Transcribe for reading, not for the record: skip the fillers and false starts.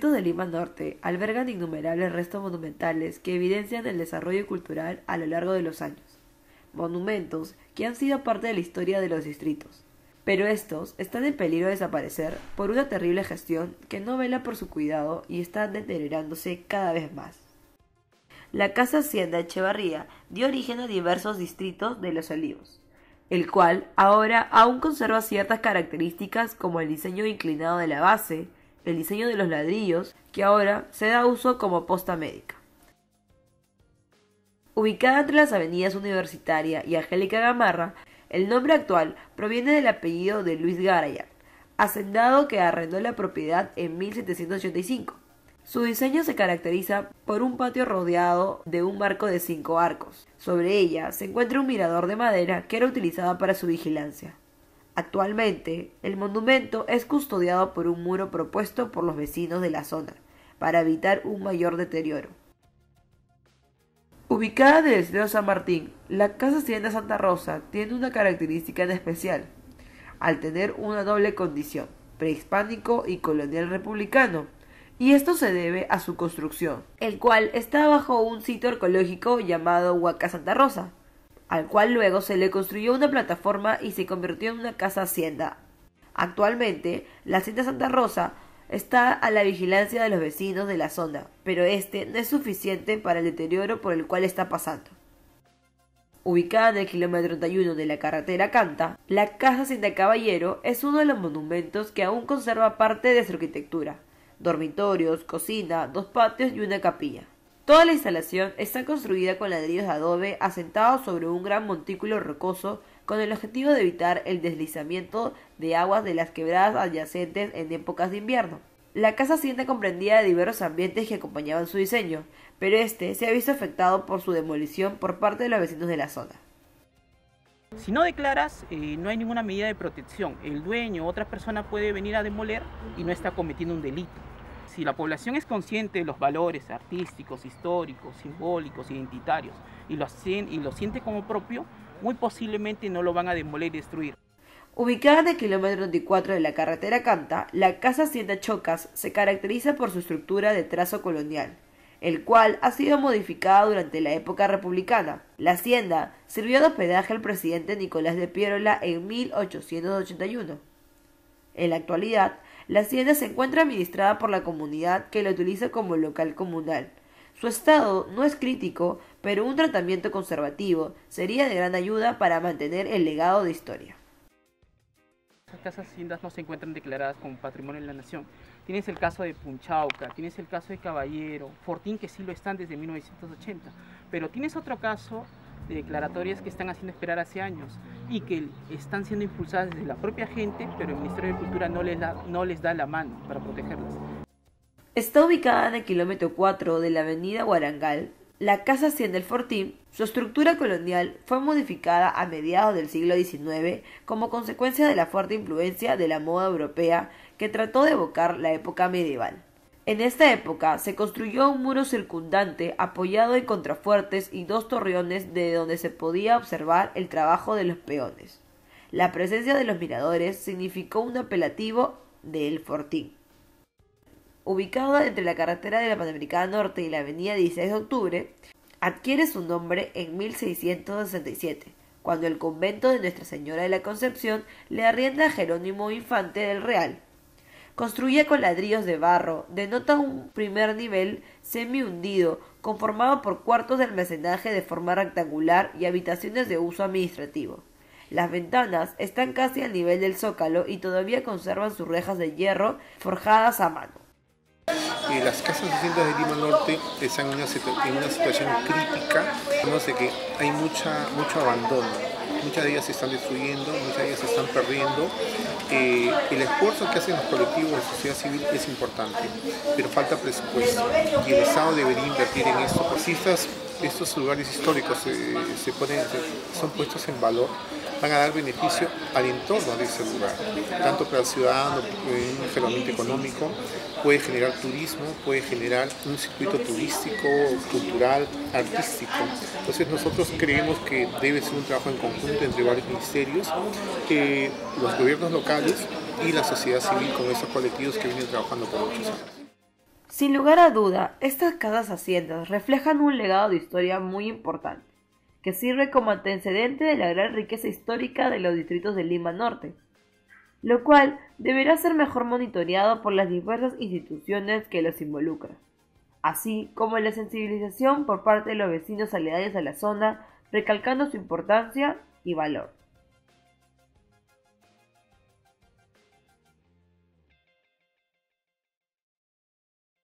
distritos de Lima Norte albergan innumerables restos monumentales que evidencian el desarrollo cultural a lo largo de los años, monumentos que han sido parte de la historia de los distritos, pero estos están en peligro de desaparecer por una terrible gestión que no vela por su cuidado y está deteriorándose cada vez más. La Casa Hacienda Chavarría dio origen a diversos distritos de Los Olivos, el cual ahora aún conserva ciertas características como el diseño inclinado de la base, el diseño de los ladrillos, que ahora se da uso como posta médica. Ubicada entre las avenidas Universitaria y Angélica Gamarra, el nombre actual proviene del apellido de Luis Garaya, hacendado que arrendó la propiedad en 1785. Su diseño se caracteriza por un patio rodeado de un marco de 5 arcos. Sobre ella se encuentra un mirador de madera que era utilizado para su vigilancia. Actualmente, el monumento es custodiado por un muro propuesto por los vecinos de la zona, para evitar un mayor deterioro. Ubicada en el distrito San Martín, la Casa Hacienda Santa Rosa tiene una característica en especial, al tener una doble condición, prehispánico y colonial republicano, y esto se debe a su construcción, el cual está bajo un sitio arqueológico llamado Huaca Santa Rosa, al cual luego se le construyó una plataforma y se convirtió en una casa hacienda. Actualmente, la Hacienda Santa Rosa está a la vigilancia de los vecinos de la zona, pero este no es suficiente para el deterioro por el cual está pasando. Ubicada en el kilómetro 31 de la carretera Canta, la Casa Hacienda Caballero es uno de los monumentos que aún conserva parte de su arquitectura. Dormitorios, cocina, 2 patios y una capilla. Toda la instalación está construida con ladrillos de adobe asentados sobre un gran montículo rocoso con el objetivo de evitar el deslizamiento de aguas de las quebradas adyacentes en épocas de invierno. La casa hacienda comprendía de diversos ambientes que acompañaban su diseño, pero este se ha visto afectado por su demolición por parte de los vecinos de la zona. Si no declaras, no hay ninguna medida de protección. El dueño o otra persona puede venir a demoler y no está cometiendo un delito. Si la población es consciente de los valores artísticos, históricos, simbólicos, identitarios y lo siente como propio, muy posiblemente no lo van a demoler y destruir. Ubicada en el kilómetro 24 de la carretera Canta, la Casa Hacienda Chocas se caracteriza por su estructura de trazo colonial, el cual ha sido modificado durante la época republicana. La hacienda sirvió de hospedaje al presidente Nicolás de Piérola en 1881. En la actualidad, la hacienda se encuentra administrada por la comunidad que la utiliza como local comunal. Su estado no es crítico, pero un tratamiento conservativo sería de gran ayuda para mantener el legado de historia. Estas casas haciendas no se encuentran declaradas como patrimonio de la nación. Tienes el caso de Punchauca, tienes el caso de Caballero, Fortín, que sí lo están desde 1980, pero tienes otro caso de declaratorias que están haciendo esperar hace años y que están siendo impulsadas desde la propia gente, pero el Ministerio de Cultura no les da la mano para protegerlas. Está ubicada en el kilómetro 4 de la avenida Guarangal, la Casa Cien del Fortín. Su estructura colonial fue modificada a mediados del siglo XIX como consecuencia de la fuerte influencia de la moda europea que trató de evocar la época medieval. En esta época se construyó un muro circundante apoyado en contrafuertes y 2 torreones de donde se podía observar el trabajo de los peones. La presencia de los miradores significó un apelativo de El Fortín. Ubicada entre la carretera de la Panamericana Norte y la avenida 16 de octubre, adquiere su nombre en 1667, cuando el convento de Nuestra Señora de la Concepción le arrienda a Jerónimo Infante del Real. Construida con ladrillos de barro, denota un primer nivel semi-hundido, conformado por cuartos de almacenaje de forma rectangular y habitaciones de uso administrativo. Las ventanas están casi al nivel del zócalo y todavía conservan sus rejas de hierro forjadas a mano. Las casas haciendas de Lima Norte están en una situación crítica, no sé qué, hay mucho abandono, muchas de ellas se están destruyendo, muchas de ellas se están perdiendo. El esfuerzo que hacen los colectivos de sociedad civil es importante, pero falta presupuesto y el Estado debería invertir en esto, porque si estos lugares históricos son puestos en valor, van a dar beneficio al entorno de ese lugar, tanto para el ciudadano en un fenómeno económico, puede generar turismo, puede generar un circuito turístico, cultural, artístico. Entonces nosotros creemos que debe ser un trabajo en conjunto entre varios ministerios, los gobiernos locales y la sociedad civil con esos colectivos que vienen trabajando por muchos años. Sin lugar a duda, estas casas haciendas reflejan un legado de historia muy importante, que sirve como antecedente de la gran riqueza histórica de los distritos de Lima Norte, lo cual deberá ser mejor monitoreado por las diversas instituciones que los involucran, así como la sensibilización por parte de los vecinos aledaños a la zona, recalcando su importancia y valor.